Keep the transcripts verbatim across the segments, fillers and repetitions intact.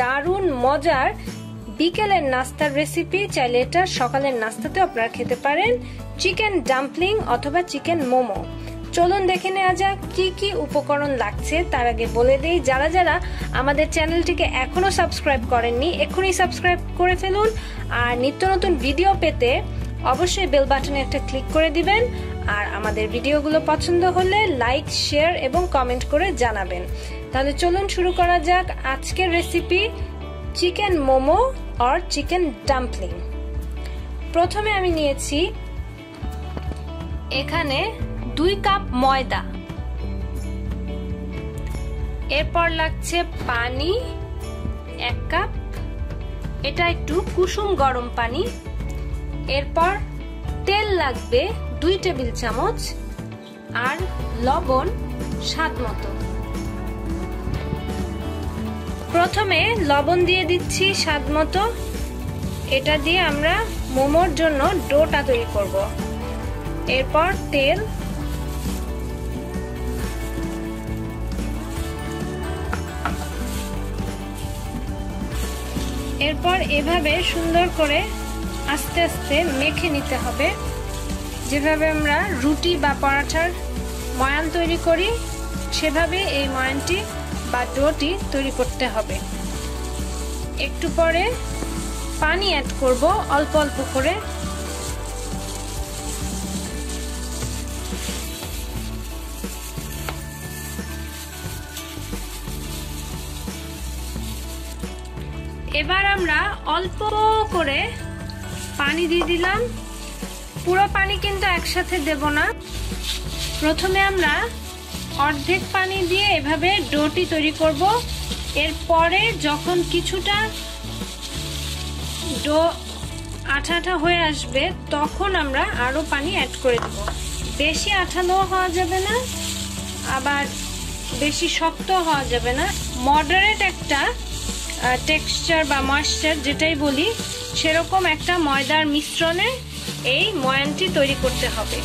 दारुण मजार বিকেলের নাস্তার রেসিপি। চাইলে এটা সকালের নাস্তাতেও আপনারা খেতে পারেন। চিকেন ডাম্পলিং অথবা চিকেন মোমো। চলুন দেখে নেওয়া যাক কি কি উপকরণ লাগছে। তার আগে বলে দেই, যারা যারা আমাদের চ্যানেলটিকে এখনো সাবস্ক্রাইব করেননি এখনই সাবস্ক্রাইব করে ফেলুন। আর নিত্য নতুন ভিডিও পেতে অবশ্যই বেল বাটনে একটা ক্লিক করে দিবেন। আর আমাদের ভিডিওগুলো পছন্দ হলে লাইক, শেয়ার এবং কমেন্ট করে জানাবেন। তাহলে চলুন শুরু করা যাক আজকের রেসিপি, চিকেন মোমো আর চিকেন ডাম্পলিং। প্রথমে আমি নিয়েছি এখানে দুই কাপ ময়দা, এরপর লাগছে পানি এক কাপ, এটা একটু কুসুম গরম পানি। এরপর তেল লাগবে দুই টেবিল চামচ আর লবণ স্বাদ মতো। প্রথমে লবণ দিয়ে দিচ্ছি স্বাদ মতো, এটা দিয়ে আমরা মোমোর জন্য ডোটা তৈরি করব। এরপর তেল, এরপর এভাবে সুন্দর করে আস্তে আস্তে মেখে নিতে হবে, যেভাবে আমরা রুটি বা পরাঠার ময়ান তৈরি করি সেভাবে এই ময়ানটি বা ডোটি তৈরি করতে হবে। একটু পরে পানি অ্যাড করব অল্প অল্প করে। এবার আমরা অল্প করে পানি দিয়ে দিলাম, পুরো পানি কিন্তু একসাথে দেব না। প্রথমে আমরা অর্ধেক পানি দিয়ে এভাবে ডোটি তৈরি করব। এরপরে যখন কিছুটা ডো আঠা আঠা হয়ে আসবে তখন আমরা আরো পানি অ্যাড করে দেব। বেশি আঠালো হওয়া যাবে না, আবার বেশি শক্ত হওয়া যাবে না, মডারেট একটা টেক্সচার বা ময়েশ্চার যেটাই বলি সেরকম একটা ময়দার মিশ্রণে এই ময়ানটি তৈরি করতে হবে।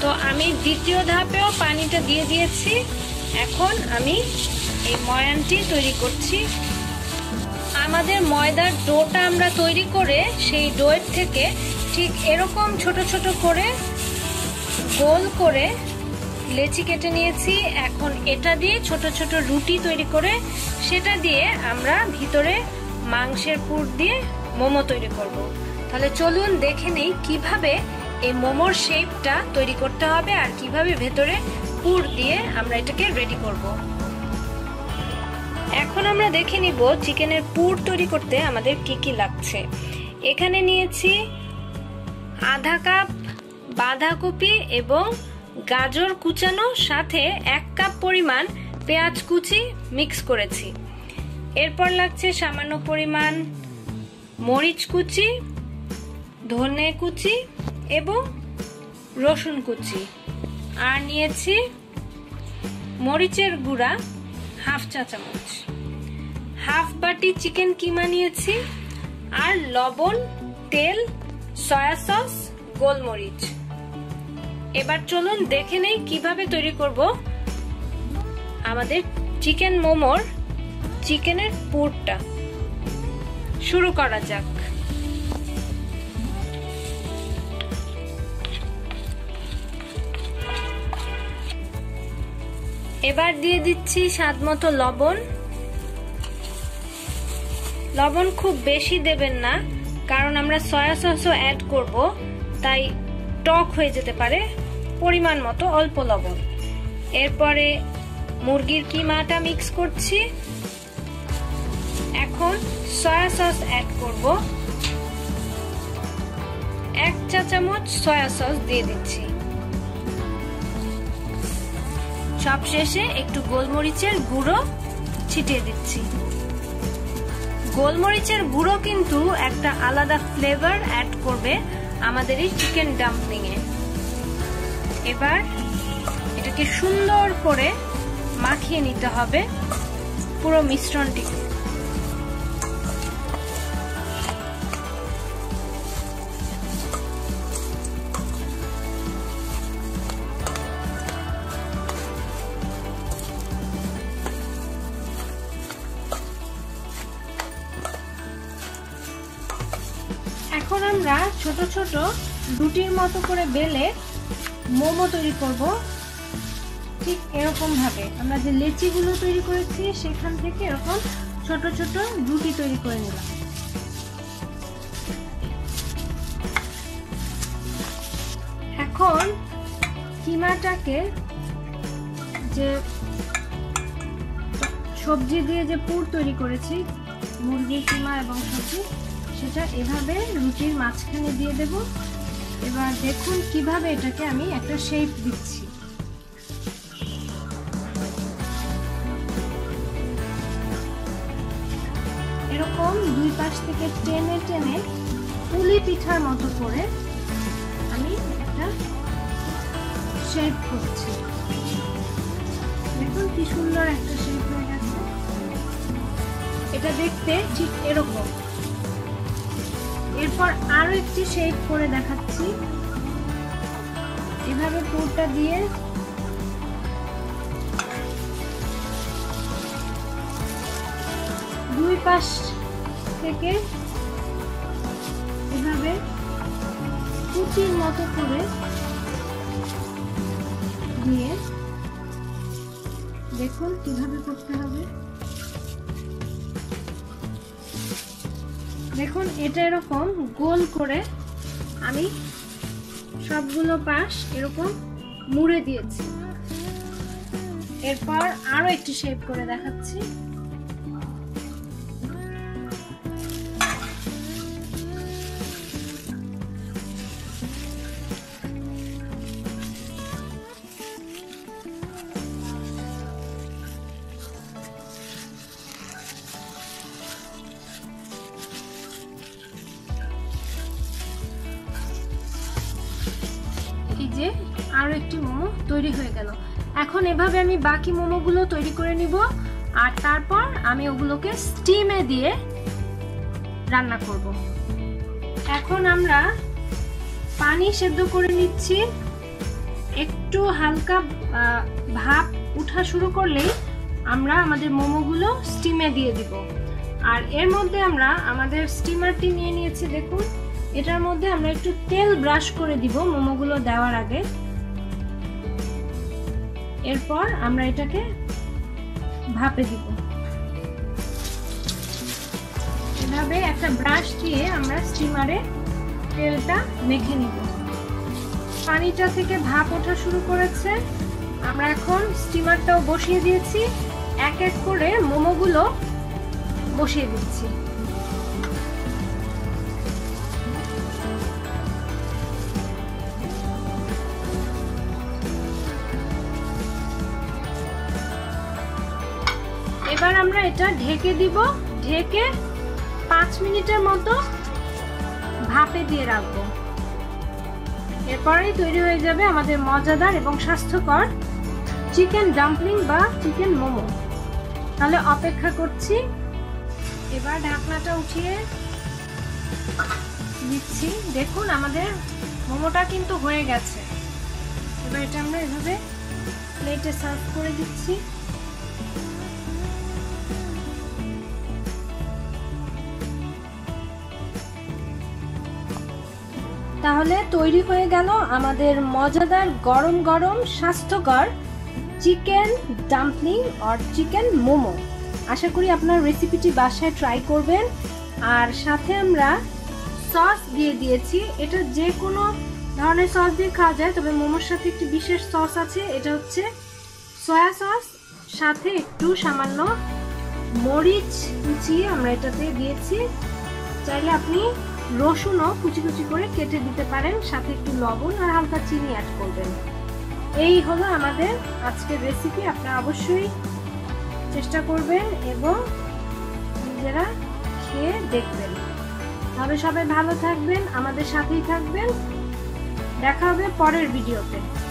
তো আমি দ্বিতীয় ধাপেও পানিটা দিয়ে দিয়েছি, এখন আমি এই ময়ানটি তৈরি করছি। আমাদের ময়দার ডোটা আমরা তৈরি করে সেই ডোয়ের থেকে ঠিক এরকম ছোট ছোট করে গোল করে লেচি কেটে নিয়েছি। এখন এটা দিয়ে ছোট ছোট রুটি তৈরি করে সেটা দিয়ে আমরা ভিতরে মাংসের পুর দিয়ে মোমো তৈরি করব। তাহলে চলুন দেখে নেই কিভাবে এই মোমোর শেপটা তৈরি করতে হবে আর কিভাবে ভেতরে পুর দিয়ে আমরা এটাকে রেডি করব। এখন আমরা দেখে নিব চিকেনের পুর তৈরি করতে আমাদের কি কি লাগছে। এখানে নিয়েছি আধা কাপ বাঁধাকপি এবং গাজর কুচানো, সাথে এক কাপ পরিমাণ পেঁয়াজ কুচি মিক্স করেছি। এরপর লাগছে সামান্য পরিমাণ মরিচ কুচি, ধনে কুচি এবং রসুন কুচি। আর নিয়েছি মরিচের গুঁড়া হাফ চা চামচ, হাফ বাটি চিকেন কিমা নিয়েছি, আর লবণ, তেল, সয়া সস, গোলমরিচ। এবার চলুন দেখে নেই কিভাবে তৈরি করব আমাদের চিকেন মোমোর চিকেনের পুরটা। শুরু করা যাক। এবার দিয়ে দিচ্ছি স্বাদমতো লবণ। লবণ খুব বেশি দেবেন না, কারণ আমরা সয়া সসও অ্যাড করব, তাই টক হয়ে যেতে পারে। পরিমাণ মতো অল্প লবণ। এরপরে মুরগির কিমাটা মিক্স করছি, এখন সয়া সস অ্যাড করব। এক চা চামচ সয়া সস দিয়ে দিচ্ছি। সবশেষে একটু গোলমরিচের গুঁড়ো ছিটিয়ে দিচ্ছি। গোলমরিচের গুঁড়ো কিন্তু একটা আলাদা ফ্লেভার অ্যাড করবে আমাদের এই চিকেন ডাম্পলিং এ। এবার এটাকে সুন্দর করে মাখিয়ে নিতে হবে পুরো মিশ্রণটিকে। এখন আমরা ছোট ছোট রুটির মতো করে বেলে মোমো তৈরি করব। ঠিক এরকম ভাবে আমরা যে লেচিগুলো তৈরি করেছি সেখান থেকে এরকম ছোট ছোট রুটি তৈরি করে নিলাম। এখন কিমাটাকে যে সবজি দিয়ে যে পুর তৈরি করেছি মুরগির কিমা এবং সবজি, সেটা এভাবে রুটির মাঝখানে দিয়ে দেব। এবার দেখুন কিভাবে এটাকে আমি একটা শেপ দিচ্ছি। এরকম দুই পাশ থেকে টেনে টেনে পুলি পিঠার মতো করে আমি একটা শেপ করছি। দেখুন কি সুন্দর একটা শেপ হয়ে গেছে। এটা দেখতে ঠিক এরকম। এরপর আরো একটি শেপ করে দেখাচ্ছি। এভাবে পুরটা দিয়ে দুই পাশ থেকে এভাবে কুচির মতো করে দিয়ে দেখুন কিভাবে করতে হবে। দেখুন এটা এরকম গোল করে আমি সবগুলো পাশ এরকম মুড়ে দিয়েছি। এরপর আরো একটি শেপ করে দেখাচ্ছি। আরো একটি মোমো তৈরি হয়ে গেল। এখন এভাবে আমি বাকি মোমোগুলো তৈরি করে নিব, আর তারপর আমি ওগুলোকে স্টিমে দিয়ে রান্না করব। এখন আমরা পানি সেদ্ধ করে নিচ্ছি। একটু হালকা ভাপ উঠা শুরু করলেই আমরা আমাদের মোমোগুলো স্টিমে দিয়ে দিব। আর এর মধ্যে আমরা আমাদের স্টিমারটি নিয়ে নিয়েছি। দেখুন এটার মধ্যে আমরা একটু তেল ব্রাশ করে দিব মোমোগুলো দেওয়ার আগে। এরপর আমরা এটাকে ভাপে দিব। এভাবে একটা ব্রাশ দিয়ে আমরা স্টিমারে তেলটা মেখে নিব। পানিটা থেকে ভাপ ওঠা শুরু করেছে। আমরা এখন স্টিমারটাও বসিয়ে দিয়েছি। এক এক করে মোমোগুলো বসিয়ে দিচ্ছি। এবার আমরা এটা ঢেকে দিব, ঢেকে পাঁচ মিনিটের মতো ভাপে দিয়ে রাখবো। এরপরেই তৈরি হয়ে যাবে আমাদের মজাদার এবং স্বাস্থ্যকর চিকেন ডাম্পলিং বা চিকেন মোমো। তাহলে অপেক্ষা করছি। এবার ঢাকনাটা উঠিয়ে দিচ্ছি। দেখুন আমাদের মোমোটা কিন্তু হয়ে গেছে। এবার এটা আমরা এভাবে প্লেটে সার্ভ করে দিচ্ছি। তাহলে তৈরি হয়ে গেল আমাদের মজাদার গরম গরম স্বাস্থ্যকর চিকেন ডাম্পলিং আর চিকেন মোমো। আশা করি আপনার রেসিপিটি বাসায় ট্রাই করবেন। আর সাথে আমরা সস দিয়ে দিয়েছি। এটা যে কোনো ধরনের সস দিয়ে খাওয়া যায়, তবে মোমোর সাথে একটি বিশেষ সস আছে। এটা হচ্ছে সয়া সস, সাথে একটু সামান্য মরিচ কুচিয়ে আমরা এটাতে দিয়েছি। চাইলে আপনি রসুনও কুচি কুচি করে কেটে দিতে পারেন, সাথে একটু লবণ আর হালকা চিনি অ্যাড করবেন। এই হলো আমাদের আজকের রেসিপি। আপনারা অবশ্যই চেষ্টা করবেন এবং নিজেরা খেয়ে দেখবেন। তাহলে সবাই ভালো থাকবেন, আমাদের সাথেই থাকবেন। দেখা হবে পরের ভিডিওতে।